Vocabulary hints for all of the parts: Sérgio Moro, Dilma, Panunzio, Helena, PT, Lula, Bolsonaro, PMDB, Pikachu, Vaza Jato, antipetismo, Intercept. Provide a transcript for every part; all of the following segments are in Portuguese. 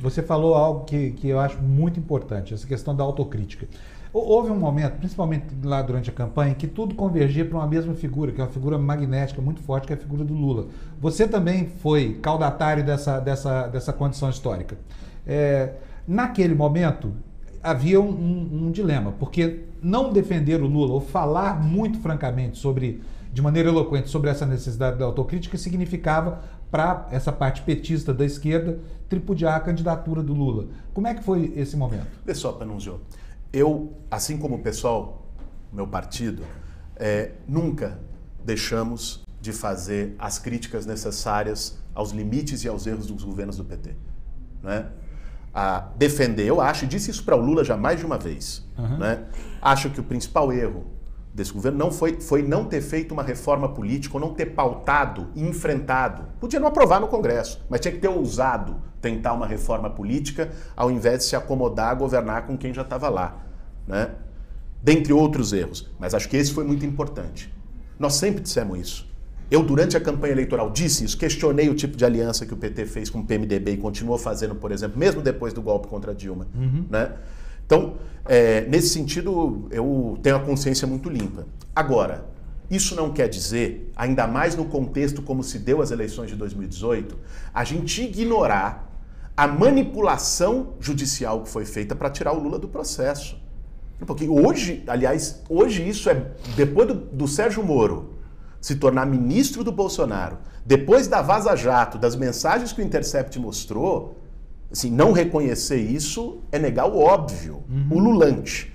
Você falou algo que eu acho muito importante, essa questão da autocrítica. Houve um momento, principalmente lá durante a campanha, que tudo convergia para uma mesma figura, que é uma figura magnética muito forte, que é a figura do Lula. Você também foi caudatário dessa condição histórica. Naquele momento, havia um dilema, porque não defender o Lula ou falar muito francamente sobre, de maneira eloquente, sobre essa necessidade da autocrítica significava, para essa parte petista da esquerda, tripudiar a candidatura do Lula. Como é que foi esse momento? Vê só, Panunzio. Eu, assim como o pessoal, meu partido, nunca deixamos de fazer as críticas necessárias aos limites e aos erros dos governos do PT. Né? A defender, eu acho, e disse isso para o Lula já mais de uma vez, né? Acho que o principal erro desse governo não foi não ter feito uma reforma política, ou não ter pautado e enfrentado. Podia não aprovar no Congresso, mas tinha que ter ousado tentar uma reforma política ao invés de se acomodar a governar com quem já estava lá, né? Dentre outros erros. Mas acho que esse foi muito importante. Nós sempre dissemos isso. Eu, durante a campanha eleitoral, disse isso, questionei o tipo de aliança que o PT fez com o PMDB e continuou fazendo, por exemplo, mesmo depois do golpe contra a Dilma, né? Então, nesse sentido, eu tenho a consciência muito limpa. Agora, isso não quer dizer, ainda mais no contexto como se deu as eleições de 2018, a gente ignorar a manipulação judicial que foi feita para tirar o Lula do processo. Porque hoje, aliás, hoje isso é, depois do Sérgio Moro se tornar ministro do Bolsonaro, depois da Vaza Jato, das mensagens que o Intercept mostrou, assim, não reconhecer isso é negar o óbvio, o lulante.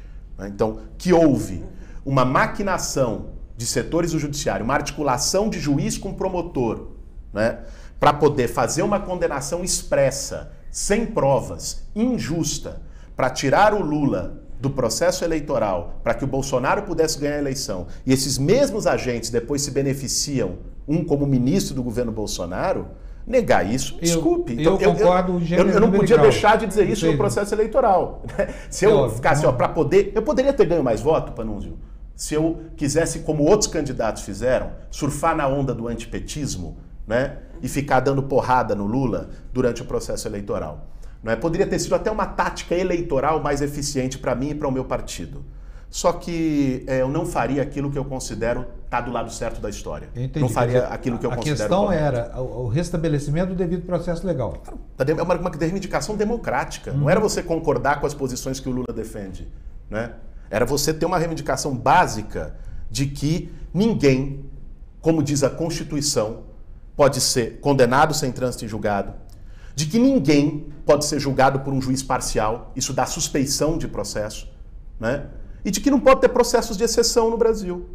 Então, que houve uma maquinação de setores do judiciário, uma articulação de juiz com promotor, né, para poder fazer uma condenação expressa, sem provas, injusta, para tirar o Lula do processo eleitoral, para que o Bolsonaro pudesse ganhar a eleição. E esses mesmos agentes depois se beneficiam, um como ministro do governo Bolsonaro. Negar isso, desculpe. Eu concordo, eu não podia deixar de dizer isso no processo eleitoral. Se eu ficasse, ó, para poder... Eu poderia ter ganho mais voto, Panunzio, se eu quisesse, como outros candidatos fizeram, surfar na onda do antipetismo, né, e ficar dando porrada no Lula durante o processo eleitoral. Não é? Poderia ter sido até uma tática eleitoral mais eficiente para mim e para o meu partido. Só que eu não faria aquilo que eu considero estar do lado certo da história. Entendi. Não faria aquilo que eu considero... A questão era o restabelecimento do devido processo legal. É uma reivindicação democrática. Não era você concordar com as posições que o Lula defende, né? Era você ter uma reivindicação básica de que ninguém, como diz a Constituição, pode ser condenado sem trânsito em julgado, de que ninguém pode ser julgado por um juiz parcial, isso dá suspeição de processo, né? E de que não pode ter processos de exceção no Brasil.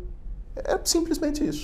É simplesmente isso.